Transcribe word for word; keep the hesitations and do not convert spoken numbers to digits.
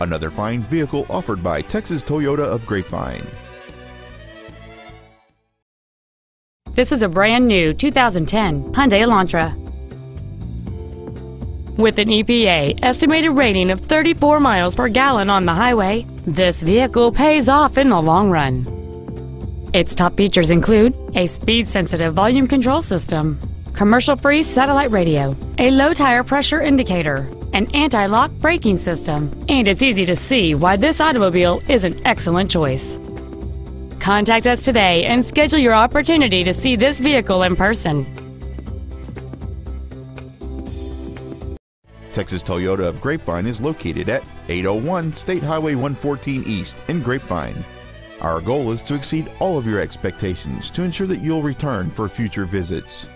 another fine vehicle offered by Texas Toyota of Grapevine. This is a brand new two thousand ten Hyundai Elantra. With an E P A estimated rating of thirty-four miles per gallon on the highway, this vehicle pays off in the long run. Its top features include a speed-sensitive volume control system, commercial-free satellite radio, a low tire pressure indicator, an anti-lock braking system, and it's easy to see why this automobile is an excellent choice. Contact us today and schedule your opportunity to see this vehicle in person. Texas Toyota of Grapevine is located at eight oh one State Highway one fourteen East in Grapevine. Our goal is to exceed all of your expectations to ensure that you'll return for future visits.